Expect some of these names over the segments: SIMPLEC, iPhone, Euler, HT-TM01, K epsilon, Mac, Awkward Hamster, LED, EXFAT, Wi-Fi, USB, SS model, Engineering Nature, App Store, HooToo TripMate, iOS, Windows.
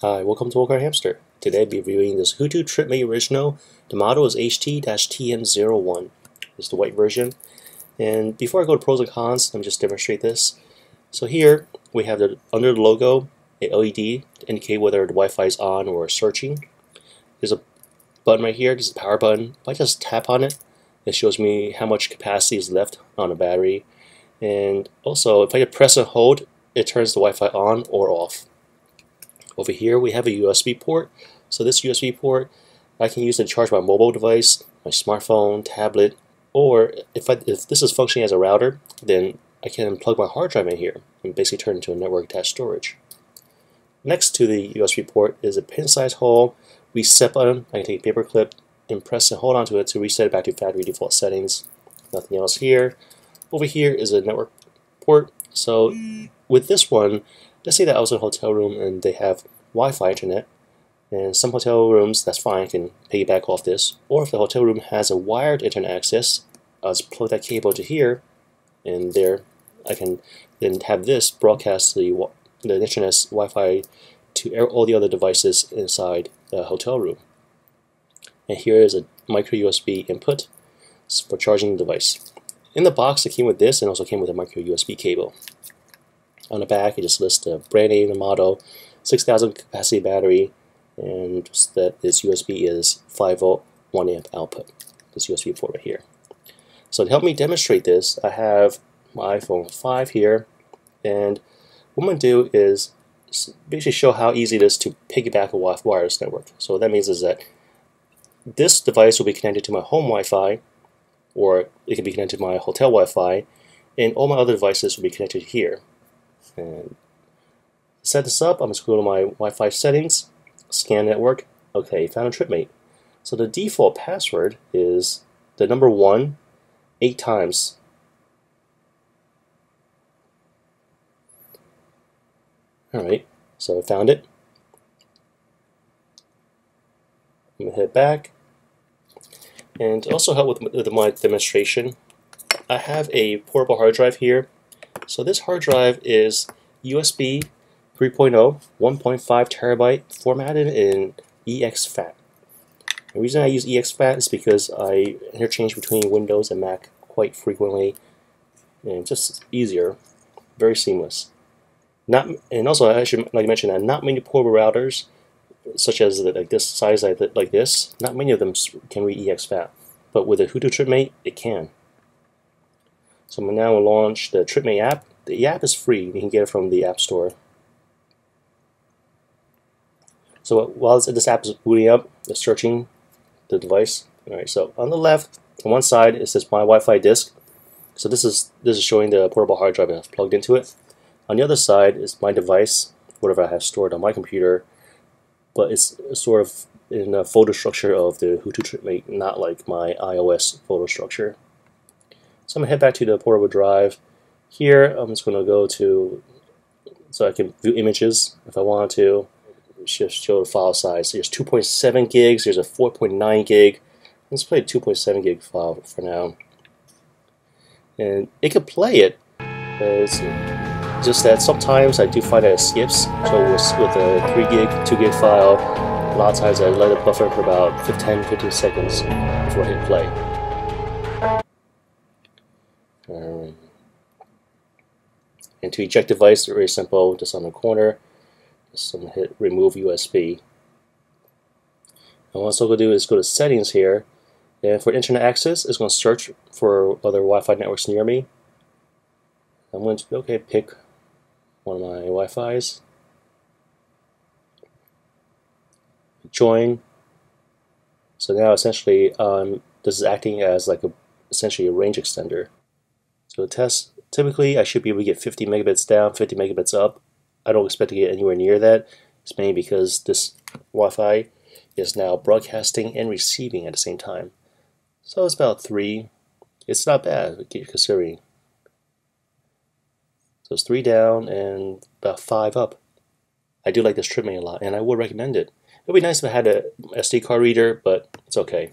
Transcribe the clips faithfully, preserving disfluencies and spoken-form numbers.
Hi, welcome to Awkward Hamster. Today I'll be reviewing this HooToo TripMate original. The model is H T T M zero one. It's the white version. And before I go to pros and cons, let me just demonstrate this. So here we have the under the logo a L E D to indicate whether the Wi-Fi is on or searching. There's a button right here. This is the power button. If I just tap on it, it shows me how much capacity is left on the battery. And also, if I press and hold, it turns the Wi-Fi on or off. Over here we have a U S B port, so this U S B port I can use to charge my mobile device, my smartphone, tablet, or if, I, if this is functioning as a router, then I can plug my hard drive in here and basically turn it into a network attached storage. Next to the U S B port is a pin size hole, reset button. I can take a paper clip and press and hold onto it to reset it back to factory default settings. Nothing else here. Over here is a network port, so with this one, let's say that I was in a hotel room and they have Wi-Fi internet, and some hotel rooms, that's fine, I can piggyback off this. Or if the hotel room has a wired internet access, I'll just plug that cable to here, and there I can then have this broadcast the, the internet's Wi-Fi to all the other devices inside the hotel room. And here is a micro U S B input for charging the device. In the box it came with this and also came with a micro U S B cable. On the back, it just lists the brand name, the model, six thousand capacity battery, and that this U S B is five volt, one amp output. This U S B port right here. So to help me demonstrate this, I have my iPhone five here, and what I'm going to do is basically show how easy it is to piggyback a wireless network. So what that means is that this device will be connected to my home Wi-Fi, or it can be connected to my hotel Wi-Fi, and all my other devices will be connected here. And set this up, I'm just going to go to my Wi-Fi settings, scan network, okay, found a TripMate. So the default password is the number one, eight times. Alright, so I found it. I'm going to head back. And to also help with, with my demonstration, I have a portable hard drive here. So this hard drive is U S B three point oh, one point five terabyte, formatted in E X FAT. The reason I use E X FAT is because I interchange between Windows and Mac quite frequently, and just easier, very seamless. Not and also I should like I mentioned that not many portable routers, such as the, like this size like this, not many of them can read E X FAT, but with a HooToo TripMate, it can. So I'm now going to launch the TripMate app. The app is free. You can get it from the App Store. So while this app is booting up, it's searching the device. Alright, so on the left, on one side, it says My Wi-Fi Disk. So this is this is showing the portable hard drive I've plugged into it. On the other side is my device, whatever I have stored on my computer, but it's sort of in a folder structure of the HooToo TripMate, not like my iOS folder structure. So I'm going to head back to the portable drive. Here, I'm just going to go to, so I can view images if I want to. Just show the file size. So there's two point seven gigs, there's a four point nine gig. Let's play a two point seven gig file for now. And it could play it. It's just that sometimes I do find that it skips. So with a three gig, two gig file, a lot of times I let it buffer for about ten, fifteen seconds before I hit play. Um, and to eject device, very simple, just on the corner, just I'm gonna hit remove U S B. And what I'm going to do is go to settings here, and for internet access, it's going to search for other Wi-Fi networks near me. I'm going to okay pick one of my Wi-Fi's, join. So now essentially, um, this is acting as like a essentially a range extender. So the test, typically I should be able to get fifty megabits down, fifty megabits up. I don't expect to get anywhere near that. It's mainly because this Wi-Fi is now broadcasting and receiving at the same time. So it's about three. It's not bad considering. So it's three down and about five up. I do like this TripMate a lot, and I would recommend it. It would be nice if I had a S D card reader, but it's okay.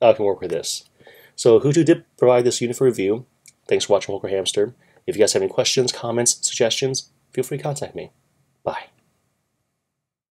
I can work with this. So HooToo did provide this unit for review. Thanks for watching Awkward Hamster. If you guys have any questions, comments, suggestions, feel free to contact me. Bye.